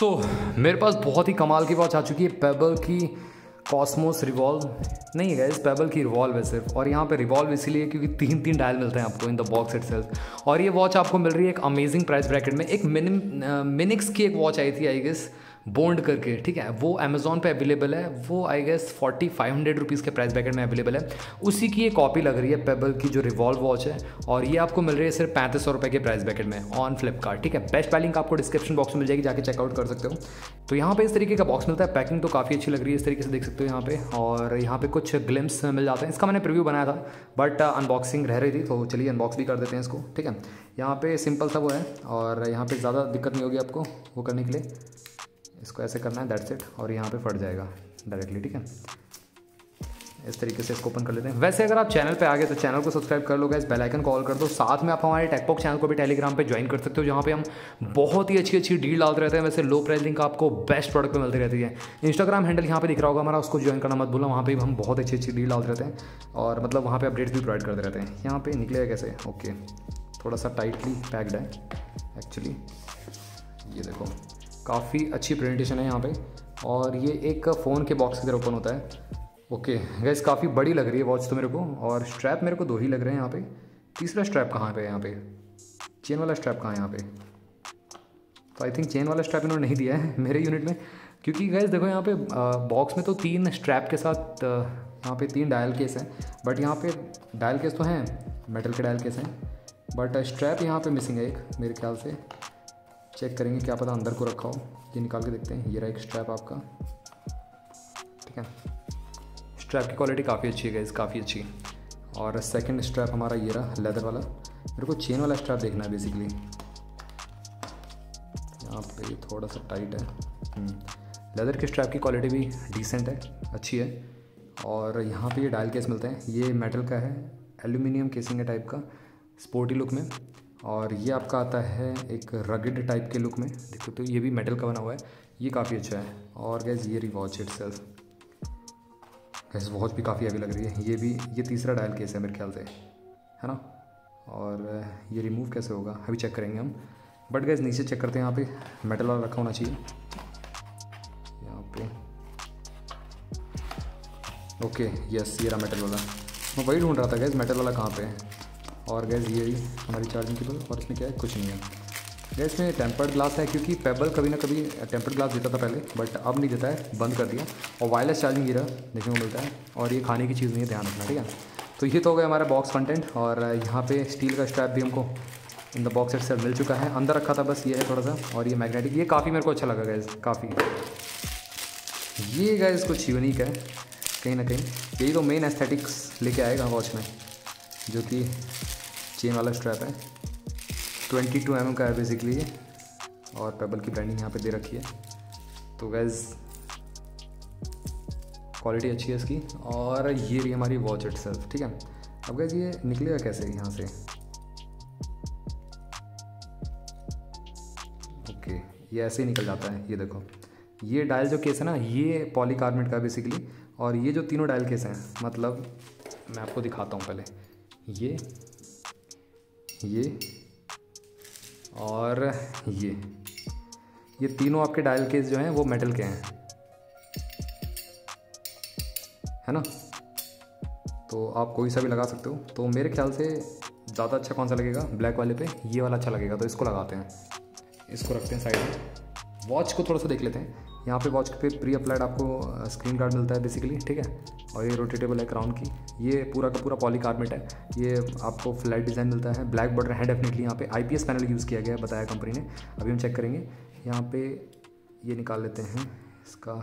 सो मेरे पास बहुत ही कमाल की वॉच आ चुकी है, पेबल की कॉस्मोस रिवॉल्व नहीं है गाइस, पेबल की रिवॉल्व है सिर्फ। और यहाँ पे रिवॉल्व इसीलिए क्योंकि तीन डायल मिलते हैं आपको इन द बॉक्स इटसेल्फ। और ये वॉच आपको मिल रही है एक अमेजिंग प्राइस ब्रैकेट में। एक मिनिक्स की एक वॉच आई थी आई गेस बोंड करके, ठीक है, वो अमेज़ॉन पे अवेलेबल है, वो आई गेस 4500 रुपीज़ के प्राइस ब्रैकेट में अवेलेबल है। उसी की ये कॉपी लग रही है पेबल की जो रिवॉल्व वॉच है, और ये आपको मिल रही है सिर्फ 3500 रुपये के प्राइस ब्रैकेट में ऑन फ्लिपकार्ट, ठीक है। बेस्ट बाय लिंक आपको डिस्क्रिप्शन बॉक्स में मिल जाएगी, जाके चेकआउट कर सकते हो। तो यहाँ पे इस तरीके का बॉक्स मिलता है, पैकिंग तो काफ़ी अच्छी लग रही है, इस तरीके से देख सकते हो यहाँ पे। और यहाँ पे कुछ ग्लिम्स मिल जाते हैं, इसका मैंने प्रीव्यू बनाया था बट अनबॉक्सिंग रह रही थी, तो चलिए अनबॉक्स भी कर देते हैं इसको, ठीक है। यहाँ पे सिंपल सा वो है और यहाँ पे ज़्यादा दिक्कत नहीं होगी आपको वो करने के लिए, इसको ऐसे करना है दैट्स इट, और यहाँ पे फट जाएगा डायरेक्टली, ठीक है। इस तरीके से इसको ओपन कर लेते हैं। वैसे अगर आप चैनल पे आ गए तो चैनल को सब्सक्राइब कर लो गाइस, बेल आइकन कॉल कर दो। साथ में आप हमारे टेकपोक चैनल को भी टेलीग्राम पे ज्वाइन कर सकते हो, जहाँ पे हम बहुत ही अच्छी डील डालते रहते हैं, वैसे लो प्राइस लिंक आपको बेस्ट प्रोडक्ट पे मिलती रहती है। इंस्टाग्राम हैंडल यहाँ पे दिख रहा होगा हमारा, उसको ज्वाइन करना मत भूलना, वहाँ पे हम बहुत अच्छी डील डालते रहते हैं और मतलब वहाँ पे अपडेट्स भी प्रोवाइड करते रहते हैं। यहाँ पे निकलेगा कैसे, ओके थोड़ा सा टाइटली पैक्ड है एक्चुअली, ये देखो काफ़ी अच्छी प्रेजेंटेशन है यहाँ पे। और ये एक फ़ोन के बॉक्स की तरह ओपन होता है। ओके गाइस काफ़ी बड़ी लग रही है वॉच तो मेरे को, और स्ट्रैप मेरे को दो ही लग रहे हैं यहाँ पे। तीसरा स्ट्रैप कहाँ पे है, यहाँ पे चेन वाला स्ट्रैप कहाँ है यहाँ पे, तो आई थिंक चेन वाला स्ट्रैप इन्होंने नहीं दिया है मेरे यूनिट में, क्योंकि गाइस देखो यहाँ पे बॉक्स में तो तीन स्ट्रैप के साथ यहाँ पे तीन डायल केस हैं, बट यहाँ पे डायल केस तो हैं, मेटल के डायल केस हैं, बट स्ट्रैप यहाँ पर मिसिंग है एक मेरे ख्याल से। चेक करेंगे, क्या पता अंदर को रखा हो, ये निकाल के देखते हैं। ये रहा एक स्ट्रैप आपका, ठीक है। स्ट्रैप की क्वालिटी काफ़ी अच्छी है गाइस, काफ़ी अच्छी। और सेकंड स्ट्रैप हमारा ये रहा लेदर वाला, मेरे को चेन वाला स्ट्रैप देखना है बेसिकली। यहाँ पे थोड़ा सा टाइट है, लेदर की स्ट्रैप की क्वालिटी भी डिसेंट है, अच्छी है। और यहाँ पर ये डायल केस मिलते हैं, ये मेटल का है, एल्यूमिनियम केसिंग है टाइप का, स्पोर्टी लुक में। और ये आपका आता है एक रगेड टाइप के लुक में, देखो तो ये भी मेटल का बना हुआ है, ये काफ़ी अच्छा है। और गैस ये रिवॉच इटसेल्फ, गैस वॉच भी काफ़ी हैवी लग रही है। ये भी ये तीसरा डायल केस है मेरे ख्याल से, है ना। और ये रिमूव कैसे होगा अभी चेक करेंगे हम, बट गैस नीचे चेक करते हैं, यहाँ पे मेटल वाला रखा होना चाहिए यहाँ पे। ओके यस ये रहा मेटल वाला, मैं वही ढूंढ रहा था गैस मेटल वाला कहाँ पे है। और गैस ये भी हमारी चार्जिंग केबल, और इसमें क्या है कुछ नहीं है गैस। में टेम्पर्ड ग्लास है क्योंकि पेबल कभी ना कभी टेम्पर्ड ग्लास देता था पहले, बट अब नहीं देता है, बंद कर दिया। और वायरलेस चार्जिंग गिरा देखने को मिलता है, और ये खाने की चीज़ नहीं है, ध्यान रखना, ठीक है। तो ये तो हो गया हमारा बॉक्स कंटेंट। और यहाँ पे स्टील का स्ट्रैप भी हमको इन द बॉक्स इटसेल्फ मिल चुका है, अंदर रखा था बस ये है थोड़ा सा। और ये मैग्नेटिक, ये काफ़ी मेरे को अच्छा लगा गैस, काफ़ी ये गैस कुछ यूनिक है कहीं ना कहीं, यही तो मेन एस्थेटिक्स लेके आएगा वॉच में, जो कि चेन वाला स्ट्रैप है। 22 mm का है बेसिकली ये, और पेबल की ब्रांडिंग यहाँ पे दे रखी है। तो गैस क्वालिटी अच्छी है इसकी। और ये रही हमारी वॉच इटसेल्फ, ठीक है। अब गैस ये निकलेगा कैसे यहाँ से, ओके ये ऐसे ही निकल जाता है। ये देखो ये डायल जो केस है ना, ये पॉलीकार्बोनेट का बेसिकली, और ये जो तीनों डायल केस हैं, मतलब मैं आपको दिखाता हूँ पहले ये और ये तीनों आपके डायल केस जो हैं वो मेटल के हैं, है ना। तो आप कोई सा भी लगा सकते हो, तो मेरे ख्याल से ज़्यादा अच्छा कौन सा लगेगा, ब्लैक वाले पे ये वाला अच्छा लगेगा, तो इसको लगाते हैं, इसको रखते हैं साइड में। वॉच को थोड़ा सा देख लेते हैं। यहाँ पे वॉच पे प्री अप्लाइड आपको स्क्रीन गार्ड मिलता है बेसिकली, ठीक है। और ये रोटेटेबल है क्राउन की, ये पूरा का पूरा पॉलीकार्बोनेट है, ये आपको फ्लैट डिज़ाइन मिलता है। ब्लैक बॉर्डर है डेफिनेटली, यहाँ पे आईपीएस पैनल यूज़ किया गया है, बताया कंपनी ने, अभी हम चेक करेंगे। यहाँ पे ये निकाल लेते हैं इसका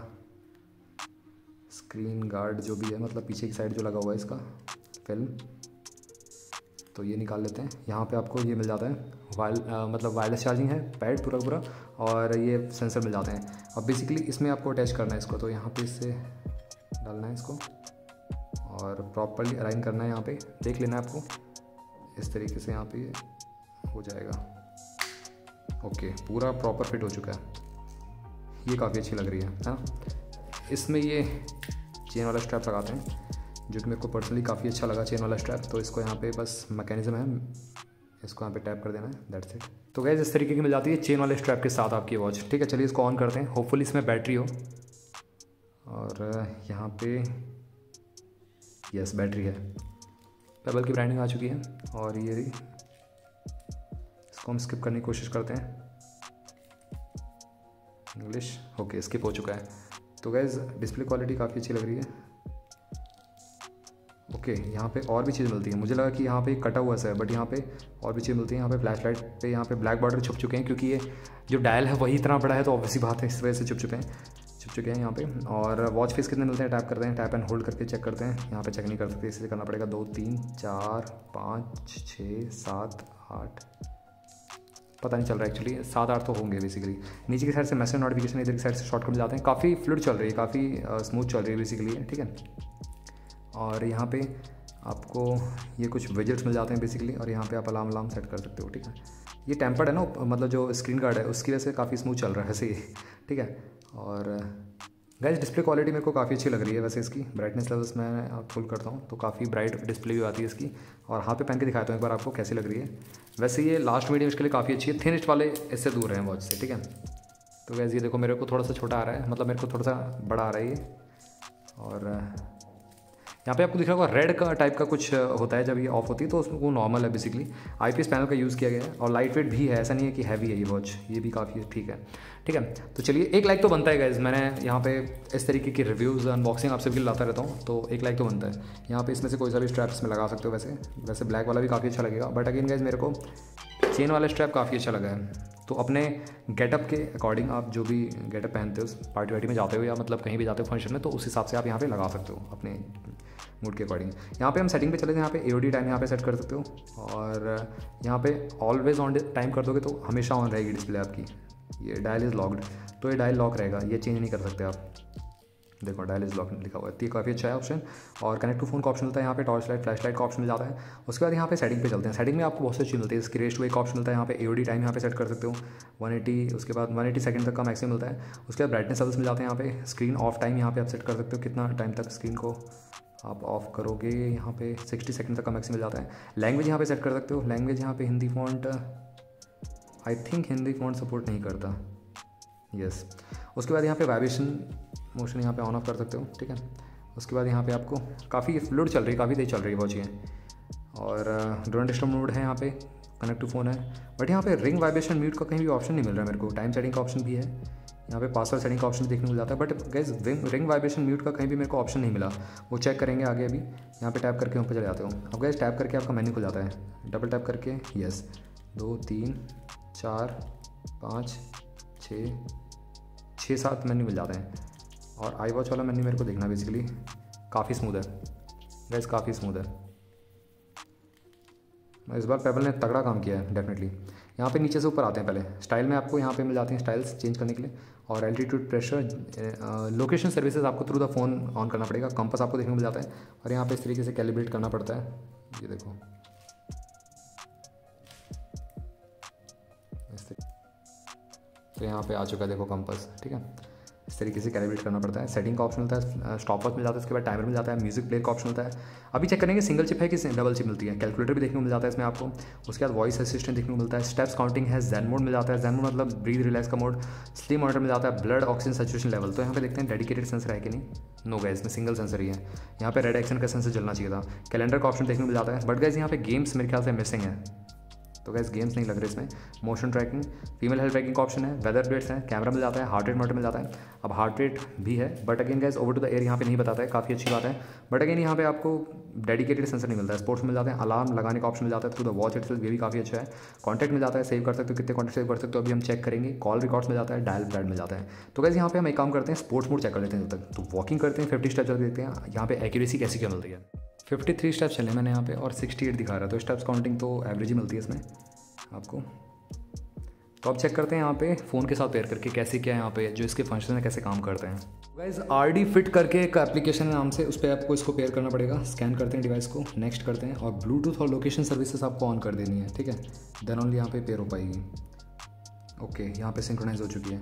स्क्रीन गार्ड जो भी है, मतलब पीछे की साइड जो लगा हुआ है इसका फिल्म, तो ये निकाल लेते हैं। यहाँ पे आपको ये मिल जाता है मतलब वायरलेस चार्जिंग है, पैड पूरा पूरा, और ये सेंसर मिल जाते हैं। अब बेसिकली इसमें आपको अटैच करना है इसको, तो यहाँ पे इससे डालना है इसको और प्रॉपर्ली अलाइन करना है, यहाँ पे देख लेना है आपको इस तरीके से, यहाँ पे हो जाएगा। ओके पूरा प्रॉपर फिट हो चुका है, ये काफ़ी अच्छी लग रही है ना। इसमें ये चेन वाला स्ट्रैप लगाते हैं, जो कि मेरे को पर्सनली काफ़ी अच्छा लगा चेन वाला स्ट्रैप। तो इसको यहाँ पे बस मैकेनिज्म है इसको यहाँ पे टैप कर देना है, दैट्स इट। तो गाइस इस तरीके की मिल जाती है चेन वाले स्ट्रैप के साथ आपकी वॉच। ठीक है, चलिए इसको ऑन करते हैं, होपफुली इसमें बैटरी हो। और यहाँ पे यस बैटरी है। पेबल की ब्रांडिंग आ चुकी है और ये इसको हम स्किप करने की कोशिश करते हैं। इंग्लिश ओके, स्किप हो चुका है। तो गाइस डिस्प्ले क्वालिटी काफ़ी अच्छी लग रही है। ओके यहाँ पे और भी चीज़ मिलती है, मुझे लगा कि यहाँ पे कटा हुआ सा है बट यहाँ पे और भी चीज़ मिलती है। यहाँ पे फ्लैश लाइट पे यहाँ पे ब्लैक बॉर्डर छुप चुके हैं क्योंकि ये जो डायल है वही इतना बड़ा है तो ऑब्वियसली बात है इस वजह से छुप चुके हैं यहाँ पे। और वॉच फेस कितने मिलते हैं, टैप करते हैं, टैप एंड होल्ड करके चेक करते हैं। यहाँ पे चेक नहीं कर सकते इसलिए करना पड़ेगा 2 3 4 5 6 7 8, पता नहीं चल रहा है एक्चुअली, 7-8 तो होंगे बेसिकली। नीचे की साइड से मैसेज नोटिफिकेशन, इधर की साइड से शॉर्टकट जाते हैं। काफ़ी फ्लूइड चल रही है, काफ़ी स्मूथ चल रही है बेसिकली, ठीक है। और यहाँ पे आपको ये कुछ विजेट्स मिल जाते हैं बेसिकली और यहाँ पे आप अलार्म सेट कर सकते हो, ठीक है। ये टेम्पर्ड है ना, मतलब जो स्क्रीन गार्ड है उसकी वजह से काफ़ी स्मूथ चल रहा है वैसे, ठीक है। और गाइस डिस्प्ले क्वालिटी मेरे को काफ़ी अच्छी लग रही है वैसे। इसकी ब्राइटनेस लेवल्स मैं फुल करता हूँ तो काफ़ी ब्राइट डिस्प्ले भी आती है इसकी। और हाथ पे पहन के दिखाता हूँ एक बार आपको कैसी लग रही है। वैसे ये लास्ट मीडियम इसके लिए काफ़ी अच्छी है, थिनिस्ट वाले इससे दूर हैं वॉच से, ठीक है। तो गाइस ये देखो मेरे को थोड़ा सा छोटा आ रहा है, मतलब मेरे को थोड़ा सा बड़ा आ रहा है ये। और यहाँ पे आपको दिख रहा होगा रेड का टाइप का कुछ होता है जब ये ऑफ होती है, तो उसमें वो नॉर्मल है बेसिकली। आईपीएस पैनल का यूज़ किया गया है और लाइट वेट भी है, ऐसा नहीं है कि हैवी है ये वॉच, ये भी काफ़ी ठीक है, ठीक है। तो चलिए एक लाइक तो बनता है गाइज, मैंने यहाँ पे इस तरीके की रिव्यूज़ अनबॉक्सिंग आप सबके लिए लाता रहता हूँ तो एक लाइक तो बनता है। यहाँ पर इसमें से कोई सा भी स्ट्रैप्स में लगा सकते हो, वैसे ब्लैक वाला भी काफ़ी अच्छा लगेगा बट अगेन गाइज मेरे को चेन वाला स्ट्रैप काफ़ी अच्छा लगा है। तो अपने गेटअप के अकॉर्डिंग आप जो भी गेटअप पहनते हो, पार्टी वार्टी में जाते हो या मतलब कहीं भी जाते हो फंक्शन में, तो उस हिसाब से आप यहाँ पे लगा सकते हो अपने मूड के अकॉर्डिंग। यहाँ पे हम सेटिंग पे चले जाए, यहाँ पे AOD टाइम यहाँ पे सेट कर सकते हो और यहाँ पे ऑलवेज ऑन टाइम कर दोगे तो हमेशा ऑन रहेगी डिस्प्ले आपकी। ये डायल इज़ लॉक्ड, तो ये डायल लॉक रहेगा, ये चेंज नहीं कर सकते आप। देखो डायल इज लॉक लिखा हुआ है, ये काफ़ी अच्छा है ऑप्शन। और कनेक्ट टू फोन का ऑप्शन मिलता है यहाँ पे, टॉर्च लाइट फ्लैश लाइट का ऑप्शन मिल जाता है। उसके बाद यहाँ पे सेटिंग पे चलते हैं। सेटिंग में आपको बहुत सारी चीज़ मिलती है, इसकी रेस्ट वे का ऑप्शन मिलता है यहाँ पे, AOD टाइम यहाँ पे सेट कर सकते हो 180, उसके बाद 180 सेकंड तक का मैक्सिमम मिलता है। उसके बाद ब्राइटनेस सर्विस मिल जाते हैं यहाँ पे, स्क्रीन ऑफ टाइम यहाँ पे आप सेट कर सकते हो कितना टाइम तक स्क्रीन को आप ऑफ करोगे, यहाँ पे 60 सेकंड तक का मैक्सिमम मिल जाता है। लैंग्वेज यहाँ पे सेट कर सकते हो, लैंग्वेज यहाँ पे Hindi font, I think Hindi font support नहीं करता, यस। उसके बाद यहाँ पे वाइब्रेशन मोशन यहाँ पे ऑन ऑफ कर सकते हो, ठीक है। उसके बाद यहाँ पे आपको काफ़ी फ्लूइड चल रही है, काफ़ी तेज चल रही है वॉच ये। और डू नॉट डिस्टर्ब मोड है यहाँ पे, कनेक्ट टू फोन है बट यहाँ पे रिंग वाइब्रेशन म्यूट का कहीं भी ऑप्शन नहीं मिल रहा है मेरे को। टाइम सेटिंग का ऑप्शन भी है यहाँ पे, पासवर्ड सेटिंग का ऑप्शन भी देखने को जाता है but guys ring vibration mute का कहीं भी मेरे को ऑप्शन नहीं मिला, वो चेक करेंगे आगे। अभी यहाँ पे टैप करके ऊपर चले जाते हो अब गाइस, टैप करके आपका मेन्यू खुल जाता है, डबल टैप करके यस 2 3 4 5 6 7 मेन्यू मिल जाते हैं। और आई वॉच वाला मेन्यू मेरे को देखना बेसिकली, काफ़ी स्मूथ है गाइस, काफ़ी स्मूथ है। इस बार पेबल ने तगड़ा काम किया है डेफिनेटली। यहाँ पे नीचे से ऊपर आते हैं, पहले स्टाइल में आपको यहाँ पे मिल जाती हैं स्टाइल्स चेंज करने के लिए। और एल्टीट्यूड प्रेशर लोकेशन सर्विसेज आपको थ्रू द फोन ऑन करना पड़ेगा, कंपास आपको देखने को मिल जाता है और यहाँ पर इस तरीके से कैलिब्रेट करना पड़ता है। ये देखो तो यहाँ पर आ चुका है, देखो कंपास, ठीक है। इस तरीके से कैलिब्रेट करना पड़ता है। सेटिंग का ऑप्शन मिलता है, स्टॉप वॉच मिल जाता है, उसके बाद टाइमर मिल जाता है, म्यूजिक प्लेयर का ऑप्शन मिलता है। अभी चेक करेंगे सिंगल चिप है कि डबल चिप मिलती है। कैलकुलेटर भी देखने को मिल जाता है इसमें आपको। उसके बाद वॉइस असिस्टेंट देखने को मिलता है, स्टेप्स काउंटिंग है, ज़ेन मोड मिल जाता है, ज़ेन मोड मतलब ब्रीथ रिलैक्स का मोड। स्लीप मॉनिटर मिल जाता है, ब्लड ऑक्सीजन सैचुरेशन लेवल। तो यहाँ पे देखते हैं डेडिकेटेड सेंसर है कि नहीं, नो गाइस में सिंगल सेंसर ही है। यहाँ पे रेड एक्शन का सेंसर चलना चाहिए था। कैलेंडर का ऑप्शन देखने को मिल जाता है बट गाइस यहाँ पे गेम्स मेरे ख्याल से मिसिंग है तो गाइस गेम्स नहीं लग रहे इसमें। Motion tracking, female health tracking का ऑप्शन है, वेदर बेट्स हैं, कैमरा मिल जाता है, हार्ट रेट मोटर मिल जाता है। अब हार्ट रेट भी है but again guys over to the air यहाँ पे नहीं बताता है, काफ़ी अच्छी बात है बट अगेन यहाँ पे आपको डेडिकेटेड सेंसर नहीं मिलता है। स्पोर्ट्स मिल जाते हैं, अलार्म लगाने का ऑप्शन मिल जाता है थ्रू द वॉच इटसेल्फ, ये भी काफ़ी अच्छा है। कॉन्टैक्ट मिल जाता है, सेव कर सकते हो, कितने कॉन्टैक्ट सेव कर सकते हो अभी हम चेक करेंगे। कॉल रिकॉर्ड्स मिल जाता है, डायल पैड मिल जाता है। तो गाइस यहाँ पे हम एक काम करते हैं, स्पोर्ट्स मोड चेक कर लेते हैं जब तक। तो वॉकिंग करते हैं, 50 स्टेप्स देखते हैं यहाँ पे एक्यूरेसी कैसी क्या मिलती है। 53 स्टेप्स चले मैंने यहाँ पे और 68 दिखा रहा है, तो स्टेप्स काउंटिंग तो एवरेज ही मिलती है इसमें आपको। तो आप चेक करते हैं यहाँ पे फ़ोन के साथ पेयर करके कैसे क्या है यहाँ पे जो इसके फंक्शन है, कैसे काम करते हैं। गाइस RD फिट करके एक एप्लीकेशन है नाम से, उस पर आपको इसको पेयर करना पड़ेगा। स्कैन करते हैं डिवाइस को, नेक्स्ट करते हैं और ब्लूटूथ और लोकेशन सर्विसेज आपको ऑन कर देनी है, ठीक है। देन ओनली यहाँ पे पेयर हो पाएगी। ओके यहाँ पे सिंक्रोनाइज हो चुकी है।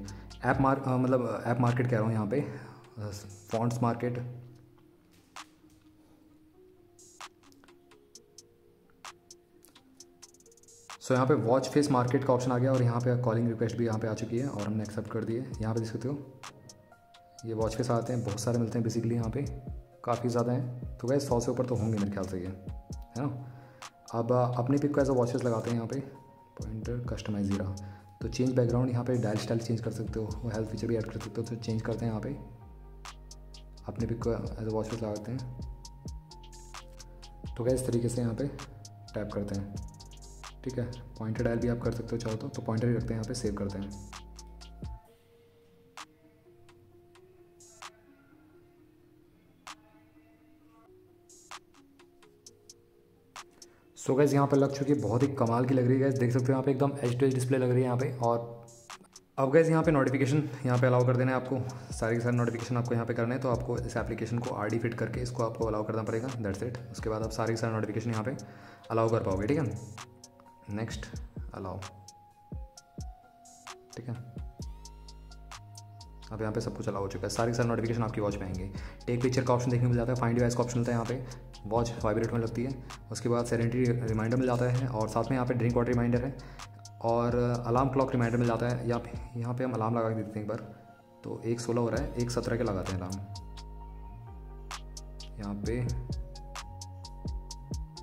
ऐप मार्केट कह रहा हूँ यहाँ पे, फॉन्ट्स मार्केट सो यहाँ पे वॉच फेस मार्केट का ऑप्शन आ गया और यहाँ पे कॉलिंग रिक्वेस्ट भी यहाँ पे आ चुकी है और हमने एक्सेप्ट कर दी है। यहाँ पे देख सकते हो ये वॉच फेस आते हैं, बहुत सारे मिलते हैं बेसिकली, यहाँ पे काफ़ी ज़्यादा हैं, तो गाइस 100 से ऊपर तो होंगे मेरे ख्याल से, ये है ना। अब अपने पिक को एज अ वॉच फेस लगाते हैं यहाँ पे, पॉइंटर कस्टमाइज जीरा, तो चेंज बैकग्राउंड यहाँ पे डायल स्टाइल चेंज कर सकते हो, हेल्थ फीचर भी ऐड कर सकते हो, तो चेंज करते हैं यहाँ पे, अपने पिक को एज अ वॉच फेस लगाते हैं। तो गाइस इस तरीके से यहाँ पे टैप करते हैं, ठीक है। पॉइंटर डायल भी आप कर सकते हो चाहो तो पॉइंटर ही रखते हैं यहाँ पे, सेव करते हैं। सो गाइस यहाँ पे लग चुकी है, बहुत ही कमाल की लग रही है गाइस, देख सकते हो यहाँ पे एकदम एच टू एच डिस्प्ले लग रही है यहाँ पे। और अब गाइस यहाँ पे नोटिफिकेशन यहाँ पे अलाउ कर देना है आपको, सारे के सारे नोटिफिकेशन आपको यहाँ पे करने हैं, तो आपको इस एप्लीकेशन को आरडी फिट करके इसको आपको अलाउ करना पड़ेगा, दैट्स इट। उसके बाद आप सारे के सारे नोटिफिकेशन यहाँ पे अलाउ कर पाओगे, ठीक है। नेक्स्ट अलाउ, ठीक है। अब यहाँ पे सब कुछ अलाउ हो चुका है, सारे के सारे नोटिफिकेशन आपकी वॉच पे आएंगे। टेक पिक्चर का ऑप्शन देखने को मिल जाता है, फाइंड डिवाइस का ऑप्शन होता है यहाँ पे, वॉच वाइब्रेट में लगती है, उसके बाद सैनिटरी रिमाइंडर मिल जाता है और साथ में यहाँ पे ड्रिंक वाटर रिमाइंडर है और अलार्म क्लॉक रिमाइंडर मिल जाता है। यहाँ पे हम अलार्म लगा के देते हैं एक बार, तो 1:16 हो रहा है, 1:17 के लगाते हैं अलार्म यहाँ पे,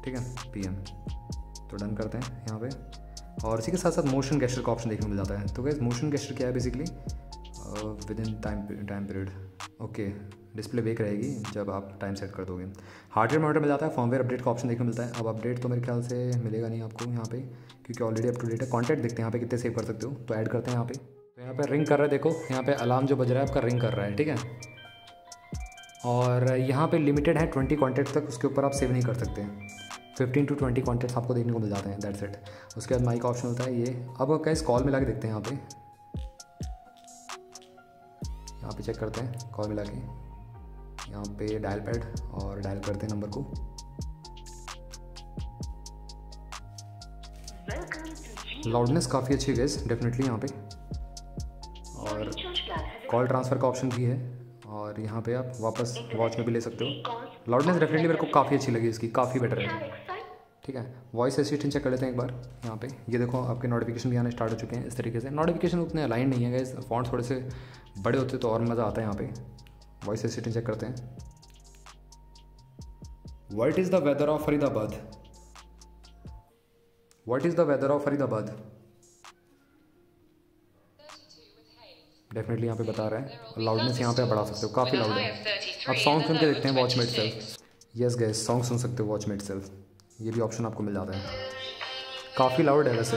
ठीक है, PM, तो डन करते हैं यहाँ पे। और इसी के साथ साथ मोशन गेस्चर का ऑप्शन देखने को मिल जाता है। तो गाइस मोशन गेस्चर क्या है basically, within time period, okay, display wake रहेगी जब आप टाइम सेट कर दोगे। हार्डवेयर मॉडल मिल जाता है, फॉर्मवेयर अपडेट का ऑप्शन देखने को मिलता है। अब अपडेट तो मेरे ख्याल से मिलेगा नहीं आपको यहाँ पे, क्योंकि ऑलरेडी अप टू डेट है। कॉन्टैक्ट देखते हैं यहाँ पे कितने सेव कर सकते हो, तो ऐड करते हैं यहाँ पे। तो यहाँ पे रिंग कर रहा है, देखो यहाँ पे अलार्म जो बज रहा है आपका रिंग कर रहा है, ठीक है। और यहाँ पे लिमिटेड है 20 कॉन्टैक्ट तक, उसके ऊपर आप सेव नहीं कर सकते। 15 to 20 कॉन्टैक्ट्स आपको देखने को मिल जाते हैं, दैट्स इट। उसके बाद माइक का ऑप्शन होता है ये। अब कैसे कॉल मिला के देखते हैं यहाँ पे, यहाँ पे चेक करते हैं कॉल मिला के, यहाँ पे डायल पैड और डायल करते हैं नंबर को। लाउडनेस काफ़ी अच्छी है डेफिनेटली यहाँ पे, और कॉल ट्रांसफ़र का ऑप्शन भी है और यहाँ पे आप वापस वॉच में भी ले सकते हो। लाउडनेस डेफिनेटली मेरे को काफ़ी अच्छी लगी इसकी, काफ़ी बेटर है, ठीक है। वॉइस असिस्टेंट चेक कर लेते हैं एक बार यहाँ पे, ये देखो आपके नोटिफिकेशन भी आने स्टार्ट हो चुके हैं। इस तरीके से नोटिफिकेशन उतने अलाइन नहीं है गाइस, फॉन्ट्स थोड़े से बड़े होते तो और मज़ा आता है यहाँ पे। वॉइस असिस्टेंट चेक करते हैं, what is the weather of Faridabad, definitely यहाँ पे बता रहा है। लाउडनेस यहाँ पे बढ़ा सकते हो, काफ़ी लाउड है। अब सॉन्ग सुन के देखते हैं वॉच में इटसेल्फ। यस गाइस, सॉन्ग सुन सकते हो वॉच में इटसेल्फ, ये भी ऑप्शन आपको मिल जाता है। काफ़ी लाउड है वैसे,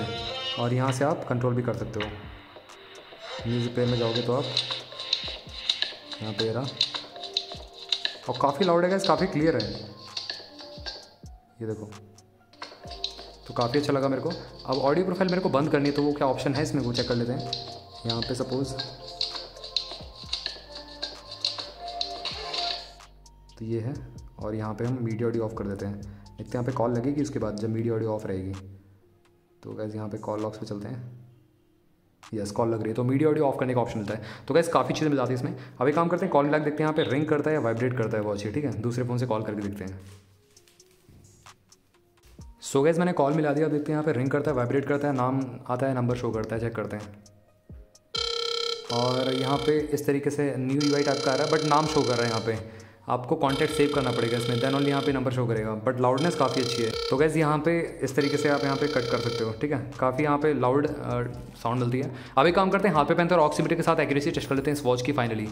और यहाँ से आप कंट्रोल भी कर सकते हो। म्यूज़िक प्ले में जाओगे तो आप यहाँ पे रहा, और काफ़ी लाउड है गाइस, काफ़ी क्लियर है, ये देखो, तो काफ़ी अच्छा लगा मेरे को। अब ऑडियो प्रोफाइल मेरे को बंद करनी है, तो वो क्या ऑप्शन है इसमें वो चेक कर लेते हैं यहाँ पे। सपोज़ तो ये है, और यहाँ पे हम मीडिया ऑडियो ऑफ कर देते हैं। एक तो यहाँ पे कॉल लगेगी, उसके बाद जब मीडिया ऑडियो ऑफ रहेगी, तो गैस यहाँ पे कॉल लॉक्स पे चलते हैं। यस, कॉल लग रही है तो मीडिया ऑडियो ऑफ करने का ऑप्शन मिलता है। तो गैस काफ़ी चीज़ें मिल जाती है इसमें। अब एक काम करते हैं, कॉल लग देखते हैं यहाँ पे रिंग करता है या वाइब्रेट करता है वॉच, ठीक है। दूसरे फ़ोन से कॉल करके देखते हैं। सो गैस मैंने कॉल मिला दिया, अब देखते हैं यहाँ पे रिंग करता है, वाइब्रेट करता है, नाम आता है, नंबर शो करता है, चेक करते हैं। और यहाँ पे इस तरीके से न्यू यूआई टाइप का आ रहा है, बट नाम शो कर रहा है यहाँ पे। आपको कॉन्टैक्ट सेव करना पड़ेगा इसमें, देन ओनली यहाँ पे नंबर शो करेगा, बट लाउडनेस काफ़ी अच्छी है। तो गैस यहाँ पे इस तरीके से आप यहाँ पे कट कर सकते हो, ठीक है। काफ़ी यहाँ पे लाउड साउंड मिलती है। अब एक काम करते हैं, हाथ पे पहनते और ऑक्सीमीटर के साथ एक्यूरेसी टेस्ट कर लेते हैं इस वॉच की फाइनली।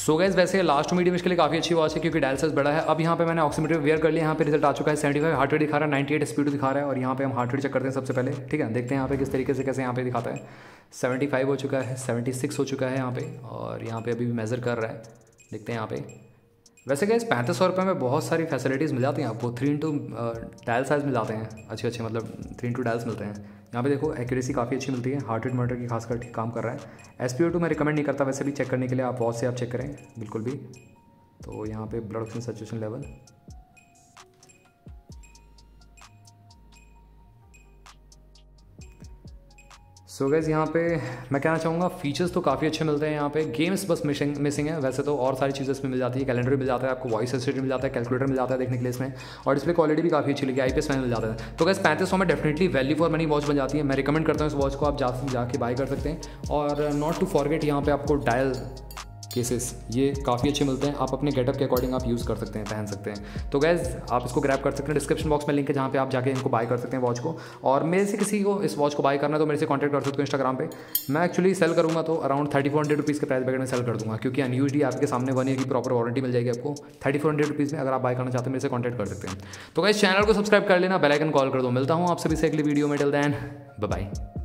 सो गैस वैसे लास्ट मीडियम इसके लिए काफ़ी अच्छी वॉच है, क्योंकि डायल साइज बड़ा है। अब यहाँ पे मैंने ऑक्सीमीटर वेयर कर लिया, यहाँ पे रिजल्ट आ चुका है। 75 हार्ट रेट दिखा रहा है, 98 स्पीड दिखा रहा है, और यहाँ पे हम हार्ट रेट चेक करते हैं सबसे पहले, ठीक है। देखते हैं यहाँ पे किस तरीके से कैसे यहाँ पे दिखाता है। 75 हो चुका है, 76 हो चुका है यहाँ पे, और यहाँ पे अभी भी मेजर कर रहा है, देखते हैं यहाँ पे। वैसे गाइस 3500 रुपये में बहुत सारी फैसिलिटीज़ मिल जाती हैं आपको। 3x डायल साइज मिल जाते हैं अच्छे, मतलब 3x डायल्स मिलते हैं यहाँ पे। देखो एक्यूरेसी काफ़ी अच्छी मिलती है, हार्ट रेट मॉनिटर की खासकर ठीक काम कर रहा है। SpO2 मैं रिकमेंड नहीं करता वैसे भी, चेक करने के लिए आप वॉच से आप चेक करें बिल्कुल भी। तो यहाँ पे blood oxygen saturation level, so guys यहाँ पे मैं कहना चाहूँगा फीचर्स तो काफ़ी अच्छे मिलते हैं यहाँ पे, गेम्स बस मिसिंग है। वैसे तो और सारी चीज़ें इसमें मिल जाती है, कैलेंडर मिल जाता है आपको, वॉइस असिस्टेंट मिल जाता है, कैलकुलेटर मिल जाता है देखने के लिए इसमें, और डिस्प्ले क्वालिटी भी काफ़ी अच्छी लगी, आई पी एस पैनल मिल जाता है। तो गाइज़ 3500 में definitely value for money watch बन जाती है। मैं रिकमेंड करता हूँ इस वॉच को आप जाके बाय कर सकते हैं। और नॉट टू फॉरगेट यहाँ पर आपको डायल केसेस ये काफ़ी अच्छे मिलते हैं, आप अपने गेटअप के अकॉर्डिंग आप यूज़ कर सकते हैं, पहन सकते हैं। तो गैज़ आप इसको ग्रैब कर सकते हैं, डिस्क्रिप्शन बॉक्स में लिंक है जहाँ पे आप जाके इनको बाय कर सकते हैं वॉच को। और मेरे से किसी को इस वॉच को बाय करना है तो मेरे से कॉन्टैक्ट कर सकते हो इंस्टाग्राम पे। मैं एक्चुअली सेल करूँगा तो अराउंड 3400 रुपीज़ के प्राइस बैकेट में सेल कर दूँगा, क्योंकि अनयूजली आपके सामने 1 ईयर की प्रॉपर वारंटी मिल जाएगी आपको 3400 रुपीज़ में। अगर आप बाय करना चाहते हैं मेरे से कॉन्टैक्ट कर सकते हैं। तो गैज़ चैनल को सब्सक्राइब कर लेना, बेल आइकन कॉल कर दो। मिलता हूँ आप सभी से अगली वीडियो में, टिल देन बाय बाय।